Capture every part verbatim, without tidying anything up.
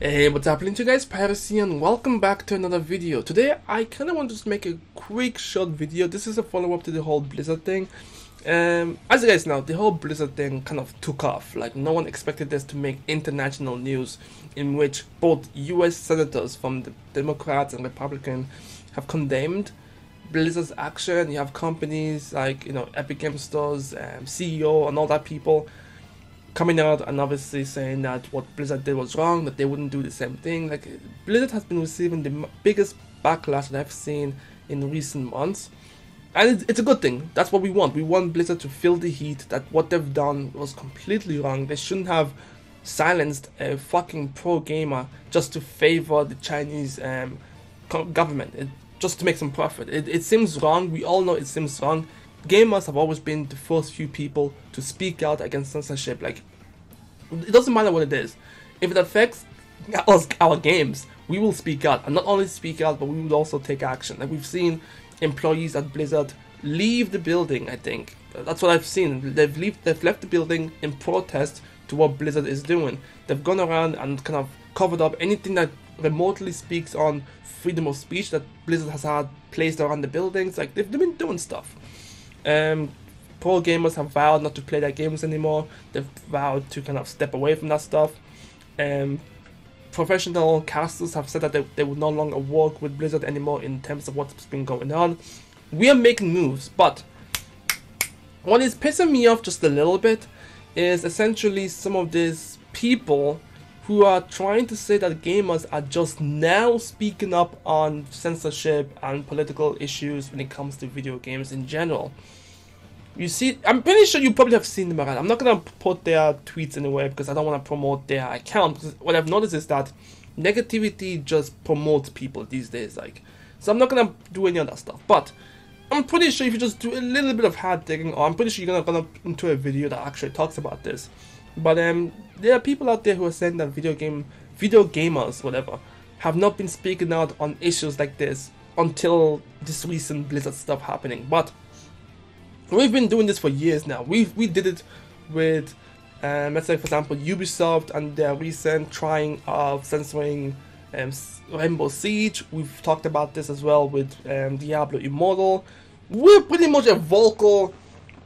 Hey, what's happening to you guys? Piracy, and welcome back to another video. Today I kind of want to just make a quick short video. This is a follow-up to the whole Blizzard thing. Um, as you guys know, the whole Blizzard thing kind of took off. Like, no one expected this to make international news, in which both U S senators from the Democrats and Republicans have condemned Blizzard's action. You have companies like, you know, Epic Game Store's um, C E O and all that people coming out and obviously saying that what Blizzard did was wrong, that they wouldn't do the same thing. Like, Blizzard has been receiving the biggest backlash that I've seen in recent months, and it's, it's a good thing. That's what we want. We want Blizzard to feel the heat that what they've done was completely wrong. They shouldn't have silenced a fucking pro-gamer just to favor the Chinese um, government, it, just to make some profit. It, it seems wrong. We all know it seems wrong. Gamers have always been the first few people to speak out against censorship. Like, it doesn't matter what it is. If it affects us, our games, we will speak out. And not only speak out, but we will also take action. Like, we've seen employees at Blizzard leave the building, I think. That's what I've seen. They've left, they've left the building in protest to what Blizzard is doing. They've gone around and kind of covered up anything that remotely speaks on freedom of speech that Blizzard has had placed around the buildings. Like, they've been doing stuff. Um, pro gamers have vowed not to play their games anymore. They've vowed to kind of step away from that stuff. Um, professional casters have said that they, they will no longer work with Blizzard anymore in terms of what's been going on. We are making moves, but what is pissing me off just a little bit is essentially some of these people who are trying to say that gamers are just now speaking up on censorship and political issues when it comes to video games in general. You see, I'm pretty sure you probably have seen them around. I'm not going to put their tweets anywhere because I don't want to promote their account. Because what I've noticed is that negativity just promotes people these days. Like, so I'm not going to do any of that stuff. But I'm pretty sure if you just do a little bit of hard digging, or I'm pretty sure you're going to go into a video that actually talks about this. But um, there are people out there who are saying that video game, video gamers, whatever, have not been speaking out on issues like this until this recent Blizzard stuff happening. But we've been doing this for years now. We we did it with, um, let's say for example, Ubisoft and their recent trying of censoring um, Rainbow Siege. We've talked about this as well with um, Diablo Immortal. We're pretty much a vocal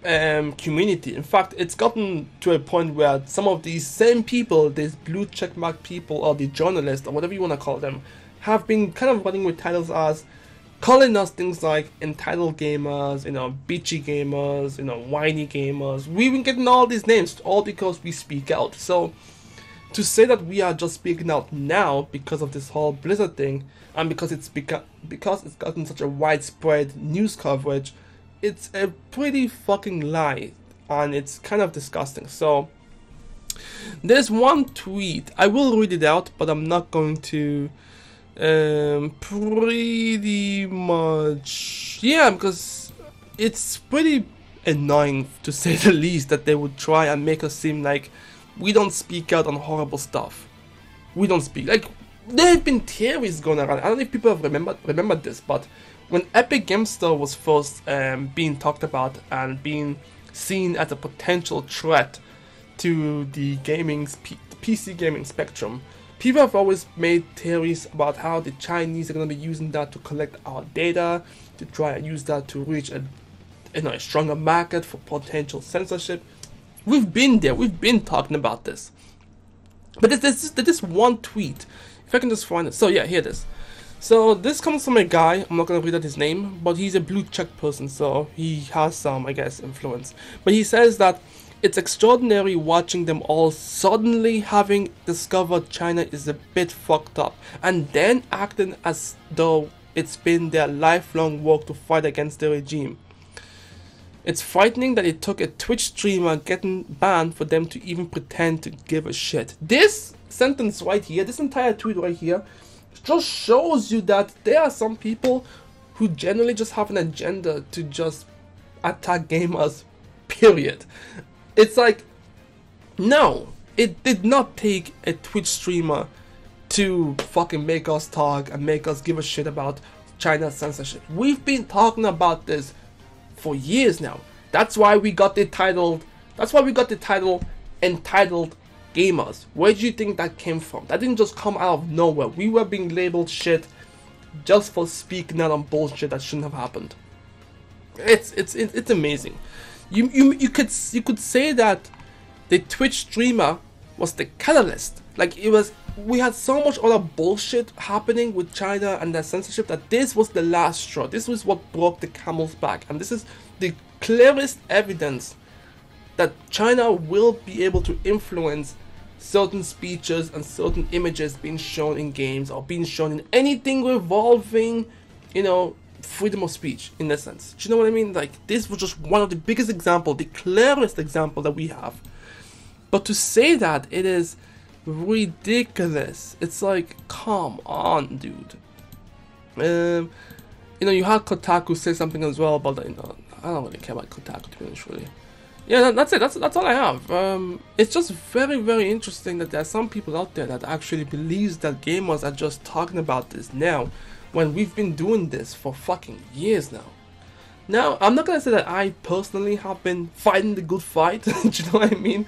Um, community. In fact, it's gotten to a point where some of these same people, these blue checkmark people, or the journalists, or whatever you want to call them, have been kind of running with titles as calling us things like entitled gamers, you know, bitchy gamers, you know, whiny gamers. We've been getting all these names, all because we speak out. So to say that we are just speaking out now because of this whole Blizzard thing, and because it's beca- because it's gotten such a widespread news coverage, it's a pretty fucking lie, and it's kind of disgusting. So there's one tweet. I will read it out, but I'm not going to. Um, pretty much, yeah, because it's pretty annoying, to say the least, that they would try and make us seem like we don't speak out on horrible stuff. We don't speak. Like, there have been theories going around. I don't know if people have remembered remembered this, but when Epic Game Store was first um, being talked about and being seen as a potential threat to the gaming P PC gaming spectrum, people have always made theories about how the Chinese are going to be using that to collect our data, to try and use that to reach a, you know, a stronger market for potential censorship. We've been there. We've been talking about this. But there's, there's, there's this one tweet. If I can just find it. So yeah, here it is. So this comes from a guy, I'm not going to read out his name, but he's a blue check person, so he has some, I guess, influence. But he says that it's extraordinary watching them all suddenly having discovered China is a bit fucked up, and then acting as though it's been their lifelong work to fight against the regime. It's frightening that it took a Twitch streamer getting banned for them to even pretend to give a shit. This sentence right here, this entire tweet right here, just shows you that there are some people who generally just have an agenda to just attack gamers, period. It's like, no, it did not take a Twitch streamer to fucking make us talk and make us give a shit about China's censorship. We've been talking about this for years now. That's why we got the title, that's why we got the title entitled gamers. Where do you think that came from? That didn't just come out of nowhere. We were being labeled shit just for speaking out on bullshit that shouldn't have happened. It's it's it's amazing. You you you could you could say that the Twitch streamer was the catalyst. Like it was, we had so much other bullshit happening with China and their censorship that this was the last straw. This was what broke the camel's back, and this is the clearest evidence that China will be able to influence certain speeches and certain images being shown in games or being shown in anything involving, you know, freedom of speech in that sense. Do you know what I mean? Like this was just one of the biggest examples, the clearest example that we have. But to say that it is ridiculous. It's like, come on, dude. Um, you know, you had Kotaku say something as well about that. You know, I don't really care about Kotaku to be honest, really. Yeah, that's it. That's that's all I have. Um, it's just very, very interesting that there are some people out there that actually believes that gamers are just talking about this now, when we've been doing this for fucking years now. Now, I'm not gonna say that I personally have been fighting the good fight. Do you know what I mean?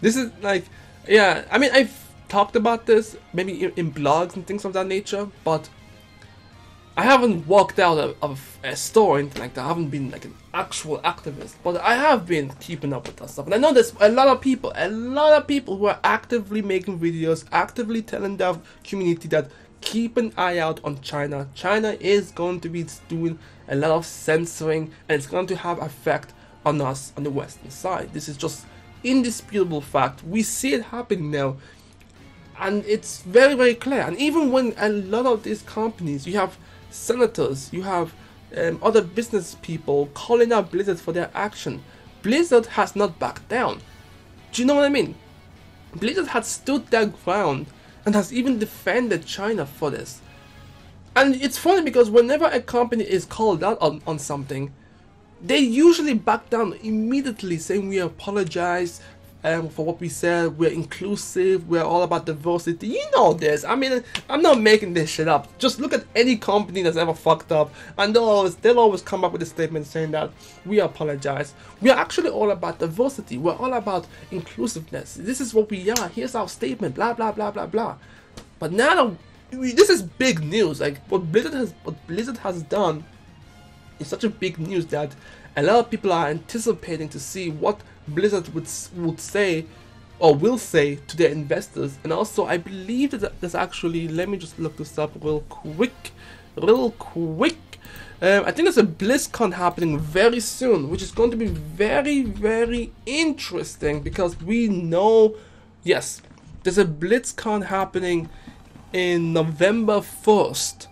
This is like, yeah. I mean, I've talked about this maybe in blogs and things of that nature, but I haven't walked out of, of a store or anything like that. I haven't been like an actual activist, but I have been keeping up with that stuff. And I know there's a lot of people, a lot of people who are actively making videos, actively telling their community that keep an eye out on China. China is going to be doing a lot of censoring, and it's going to have an effect on us on the Western side. This is just indisputable fact. We see it happening now. And it's very, very clear. And even when a lot of these companies, you have senators, you have um, other business people calling out Blizzard for their action, Blizzard has not backed down. Do you know what I mean? Blizzard has stood their ground and has even defended China for this. And it's funny because whenever a company is called out on, on something, they usually back down immediately, saying we apologize Um, for what we said, we're inclusive, we're all about diversity. You know this. I mean, I'm not making this shit up. Just look at any company that's ever fucked up, and they'll always, they'll always come up with a statement saying that we apologize. We're actually all about diversity. We're all about inclusiveness. This is what we are. Here's our statement. Blah blah blah blah blah. But now, this is big news. Like what Blizzard has, what Blizzard has done, is such a big news that a lot of people are anticipating to see what Blizzard would would say or will say to their investors. And also I believe that there's actually, let me just look this up real quick, real quick. Um, I think there's a BlizzCon happening very soon, which is going to be very, very interesting because we know, yes, there's a BlizzCon happening in November first.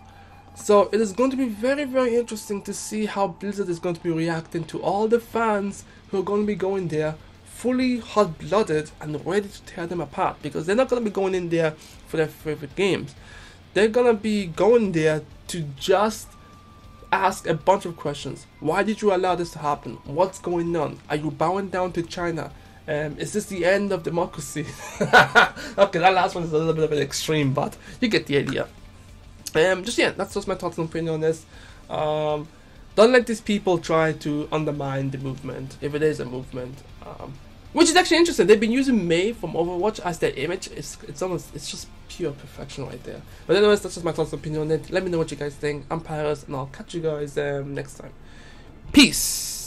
So it is going to be very, very interesting to see how Blizzard is going to be reacting to all the fans who are going to be going there fully hot-blooded and ready to tear them apart, because they're not going to be going in there for their favorite games. They're going to be going there to just ask a bunch of questions. Why did you allow this to happen? What's going on? Are you bowing down to China? Um, is this the end of democracy? Okay, that last one is a little bit of an extreme, but you get the idea. Um, just yeah, that's just my thoughts and opinion on this. Um, don't let these people try to undermine the movement, if it is a movement. Um, which is actually interesting. They've been using Mei from Overwatch as their image. It's it's almost it's just pure perfection right there. But anyways, that's just my thoughts and opinion on it. Let me know what you guys think. I'm Pyrus, and I'll catch you guys um, next time. Peace.